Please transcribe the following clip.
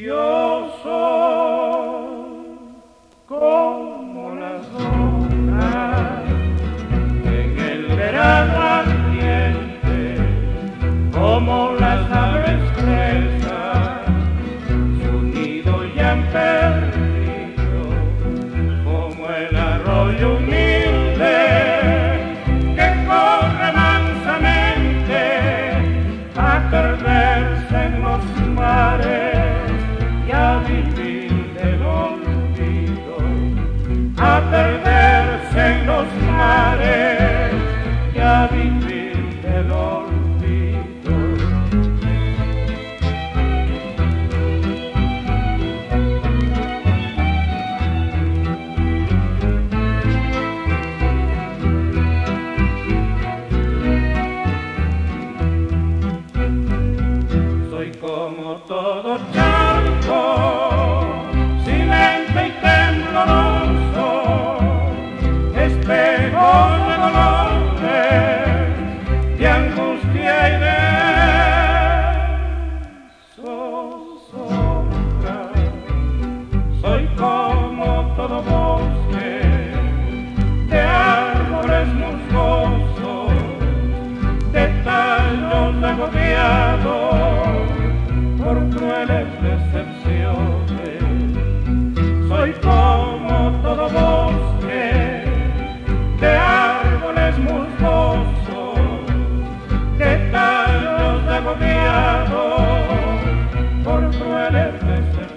Yo soy como las hojas en el verano ardiente, como las aves fresas, su nido ya han perdido, como el arroyo humilde que corre mansamente a perderse en los mares. En los mares y a vivir del olvido. Soy como todo charco, silente y tembloroso, por crueles decepciones. Soy como todo bosque de árboles musgosos, de tallos agobiados por crueles decepciones.